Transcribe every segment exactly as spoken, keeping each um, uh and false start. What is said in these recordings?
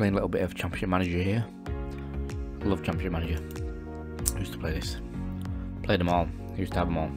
playing a little bit of Championship Manager here. I love Championship Manager. I used to play this. Played them all. I used to have them all.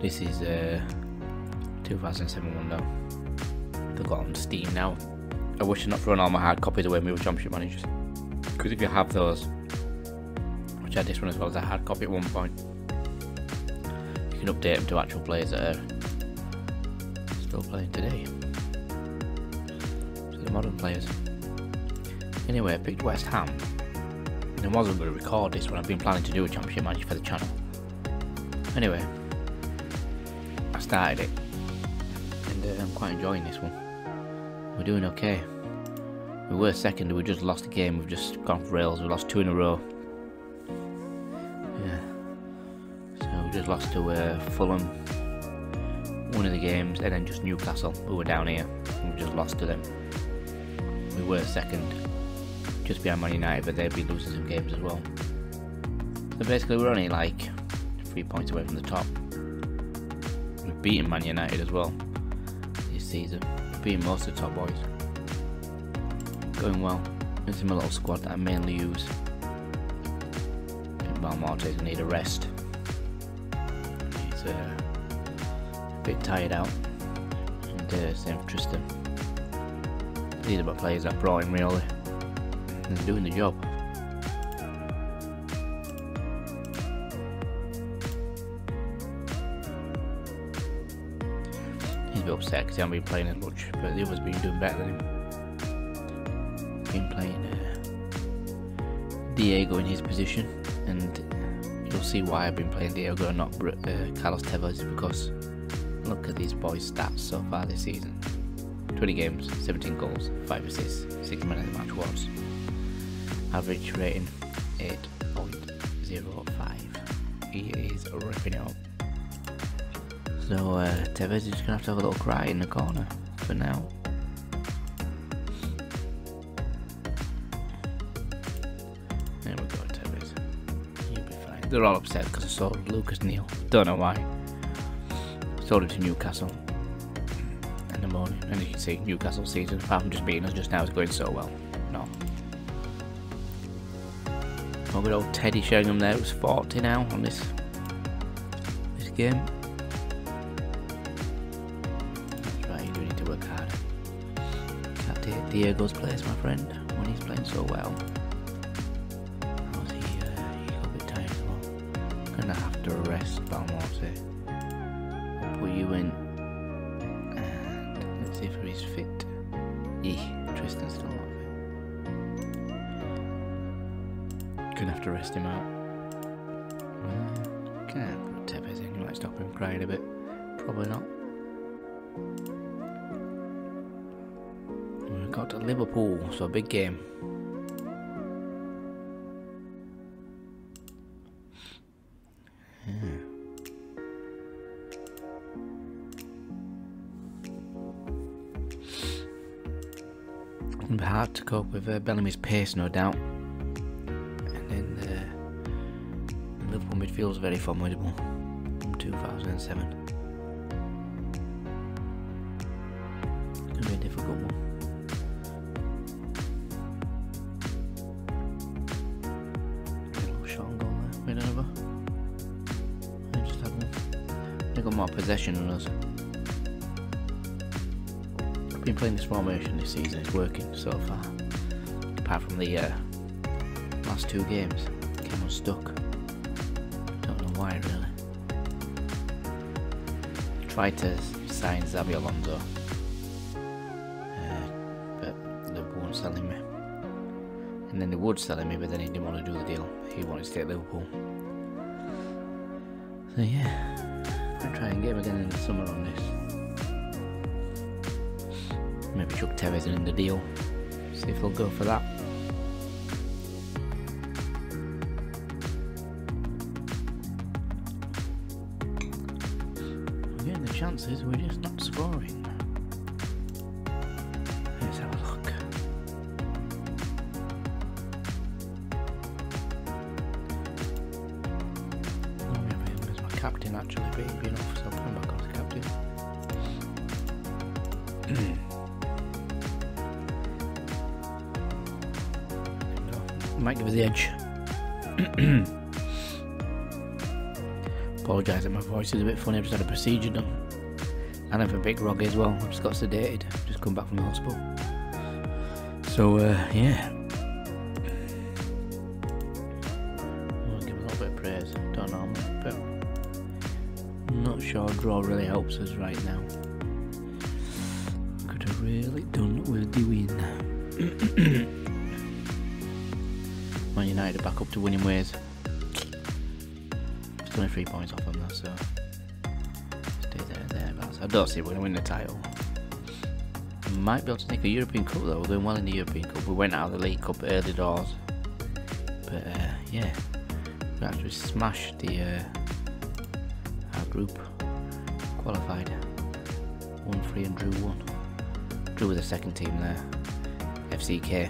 This is uh, two thousand seven one though. They've got on Steam now. I wish I'd not thrown all my hard copies away when we were Championship Managers. Because if you have those, which I had this one as well as a hard copy at one point, you can update them to actual players that are still playing today. So the modern players. Anyway, I picked West Ham. And I wasn't going to record this when I've been planning to do a Championship Manager for the channel. Anyway, I started it. And uh, I'm quite enjoying this one. We're doing okay. We were second, we just lost a game, we've just gone for rails, we lost two in a row. Yeah. So we just lost to uh, Fulham, one of the games, and then just Newcastle, who were down here, and we just lost to them. We were second, just behind Man United, but they've been losing some games as well. So basically we're only like three points away from the top. We've beaten Man United as well this season. Being most of the top boys. Going well. This is my little squad that I mainly use. Balmorty's gonna need a rest. He's uh, a bit tired out. And uh, same for Tristan. These are my players that brought him really. He's doing the job. He's a bit upset because he hasn't been playing as much, but the other's been doing better than him. Been playing uh, Diego in his position, and you'll see why I've been playing Diego and not uh, Carlos Tevez, because look at these boys' stats so far this season. twenty games, seventeen goals, five assists, six men in the match awards. Average rating eight point zero five. He is ripping it up. So uh, Tevez is just going to have to have a little cry in the corner for now. There we go, Tevez. You'll be fine. They're all upset because I sold Lucas Neal. Don't know why. Sold him to Newcastle in the morning. And you can see Newcastle season, apart from just beating us just now, is going so well. No. Oh, good old Teddy Sheringham there. It was forty now on this, this game. Diego's place, my friend, when he's playing so well. How's he? Uh, he got a bit tired as well. Gonna have to rest Balmorty. I'll put you in. And let's see if he's fit. Eeh, Tristan's still not fit. Gonna have to rest him out. Uh, can't put Tevez in, you might stop him crying a bit. Probably not. Got to Liverpool, so a big game. Yeah. It'll be hard to cope with uh, Bellamy's pace, no doubt. And then uh, the Liverpool midfield's very formidable from two thousand seven. It's gonna be a difficult one. Possession on us. I've been playing this formation this season, it's working so far. Apart from the uh, last two games, came unstuck. Don't know why really. Tried to sign Xabi Alonso, uh, but they weren't selling me. And then they would sell me, but then he didn't want to do the deal. He wanted to stay at Liverpool. So yeah. I'll try and get him again in the summer on this. Maybe chuck Tevez in the deal. See if they'll go for that. We're getting the chances, we're just not scoring. Let's have a look. Captain actually being, being off, so I'll put him back on as captain. might give it the edge. Apologise that my voice is a bit funny. I've just had a procedure done. And I've a bit groggy as well. I've just got sedated. I've just come back from the hospital. So, uh, yeah. I'll give a little bit of praise. Don't know, but I'm not sure draw really helps us right now. Could have really done what we're doing. Man United are back up to winning ways. It's only three points off on that, so. I don't see we're going to win the title. We might be able to take a European Cup though. We're doing well in the European Cup. We went out of the League Cup early doors. But uh, yeah, we actually smashed the, uh, our group. Qualified. one three and drew one. Drew with the second team there. F C K. I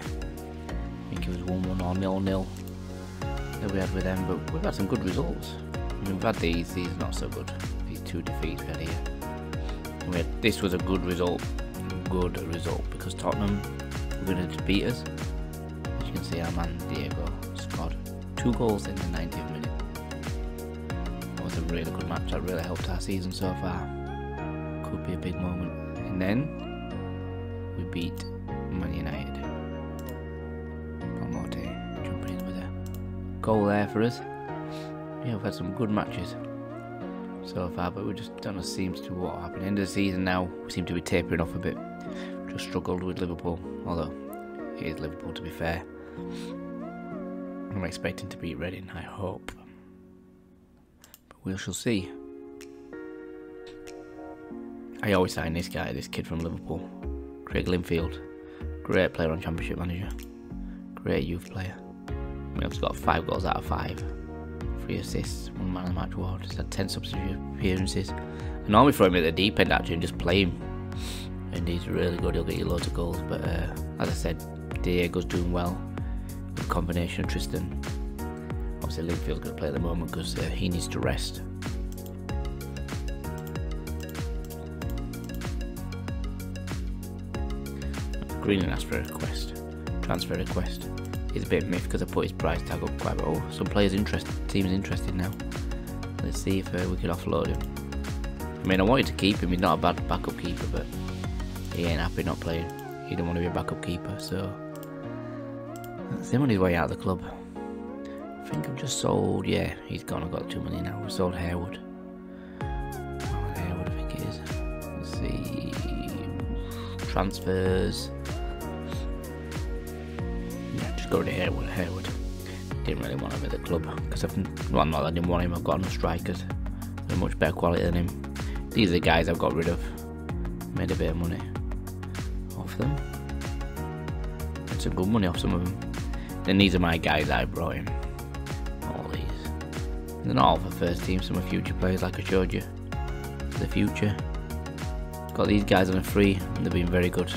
think it was one one or nil nil that we had with them. But we've had some good results. I mean, we've had these. These are not so good. These two defeats we had here. This was a good result, good result, because Tottenham were going to beat us. As you can see, our man Diego scored two goals in the ninetieth minute. That was a really good match. That really helped our season so far. Could be a big moment. And then we beat Man United. Balmorty jumping in with a goal there for us. Yeah, we've had some good matches so far, but we just don't know, seems to what happened. End of the season now, we seem to be tapering off a bit. Just struggled with Liverpool, although it is Liverpool to be fair. I'm expecting to beat Reading, I hope. But we shall see. I always sign this guy, this kid from Liverpool, Craig Lindfield. Great player on Championship Manager. Great youth player. We've got five goals out of five. Three assists, one man of the match award, just had ten substitute appearances. I normally throw him at the deep end actually and just play him. And he's really good, he'll get you loads of goals. But uh, as I said, Diego's doing well with a combination of Tristan. Obviously, Linfield's going to play at the moment because uh, he needs to rest. Greenland asked for a request, transfer request. He's a bit miffed because I put his price tag up quite a bit. Oh, some players interested, team's interested now. Let's see if uh, we could offload him. I mean, I wanted to keep him. He's not a bad backup keeper, but he ain't happy not playing. He don't want to be a backup keeper, so that's him on his way out of the club. I think I've just sold. Yeah, he's gone. I've got two million now. We sold Harewood. Oh, Harewood, I think it is. Let's see transfers. Go to Harewood. Harewood. Didn't really want him at the club because I've well, not that I didn't want him. I've got enough strikers. They're much better quality than him. These are the guys I've got rid of. Made a bit of money off them. Made some good money off some of them. Then these are my guys I brought in. All these. They're not all for first team. Some are future players, like I showed you. For the future. Got these guys on a free, and they've been very good.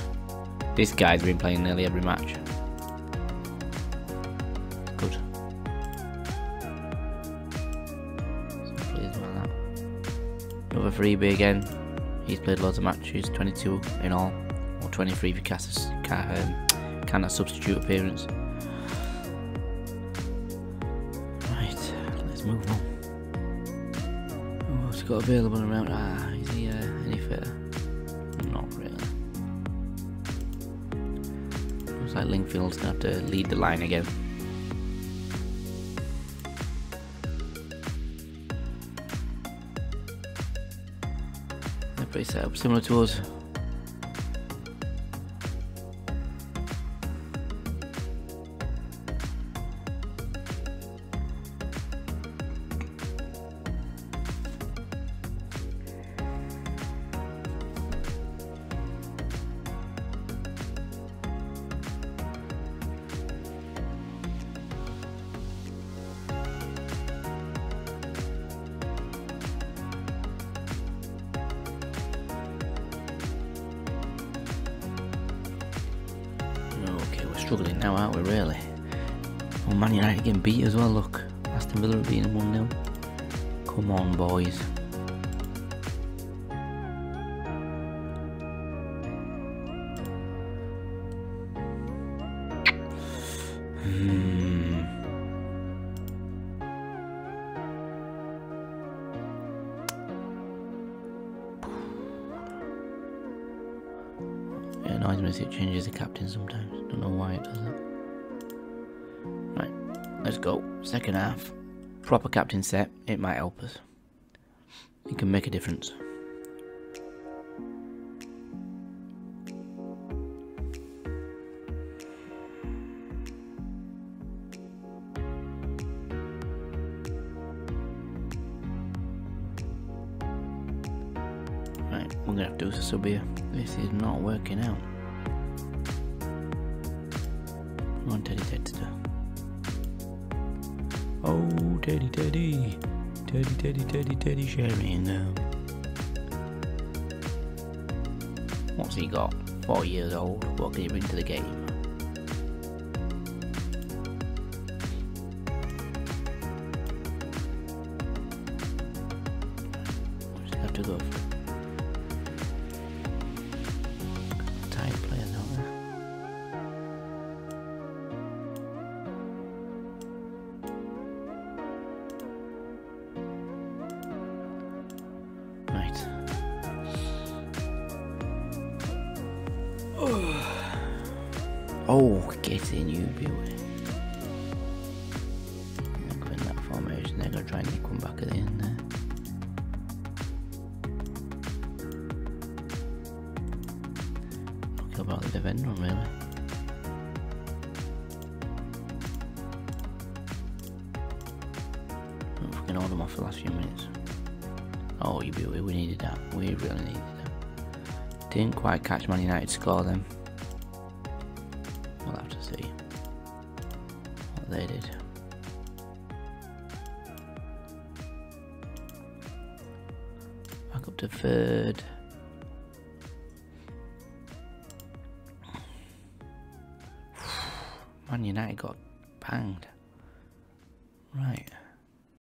This guy's been playing nearly every match. Another freebie again. He's played loads of matches, twenty-two in all, or twenty-three for Casas, can, um, can a substitute appearance. Right, let's move on. Oh, what's he got available around? Ah, is he uh, any fitter? Not really. Looks like Lingfield's gonna have to lead the line again. Set up similar to us. Struggling now, aren't we, really? Well, Man United getting beat as well, look. Aston Villa are beating one nil. Come on, boys. Hmm. annoys me is it changes the captain sometimes. Don't know why it does that. Right, let's go. Second half. Proper captain set. It might help us. It can make a difference. I'm gonna have to do a sub here. This is not working out. Come on, Teddy, Teddy, Teddy. Oh, Teddy, Teddy, Teddy, Teddy, Teddy, Teddy, Sheringham. What's he got? Four years old. What can he bring to the game? I just have to go for it. Oh, get in, you beauty. They're going that formation, they're going to try and come back at the end there. Talking about the defender, really. Don't fucking hold them off the last few minutes. Oh, you beauty, we needed that. We really needed that. Didn't quite catch Man United score then. We'll have to see what they did. Back up to third. Man United got banged. Right.